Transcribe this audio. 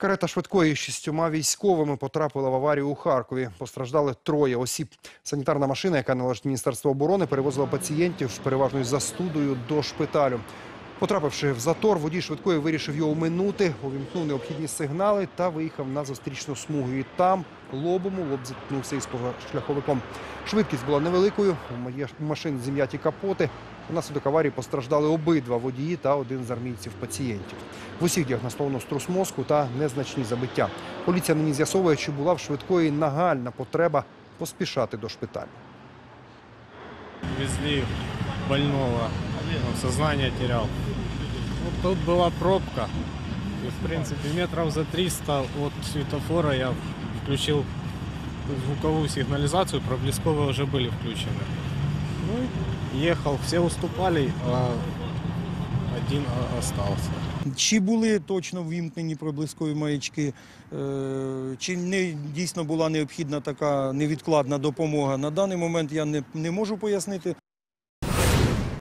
Карета швидкої з 6 військовими потрапила в аварію у Харкові. Постраждали 3 осіб. Санітарна машина, яка належить Міністерству оборони, перевозила пацієнтів з переважною застудою до шпиталю. Потрапивши в затор, водій швидкої вирішив його оминути, увімкнув необхідні сигнали та виїхав на зустрічну смугу. І там лобом у лоб зіткнувся із позашляховиком. Швидкість була невеликою, у машин зім'яті капоти. Внаслідок аварії постраждали обидва водії та один з армійців-пацієнтів. В усіх діагностовано струс мозку та незначні забиття. Поліція нині з'ясовує, чи була в швидкої нагальна потреба поспішати до шпиталю. Везли больного. Он сознание терял. Вот тут была пробка. И, в принципе, метров за 300 от светофора я включил звуковую сигнализацию, проблесковые уже были включены. Ну, ехал, все уступали, а один остался. Чи були точно ввімкнені проблискові маячки, чи дійсно була необхідна така невідкладна допомога. На даний момент я не можу пояснити,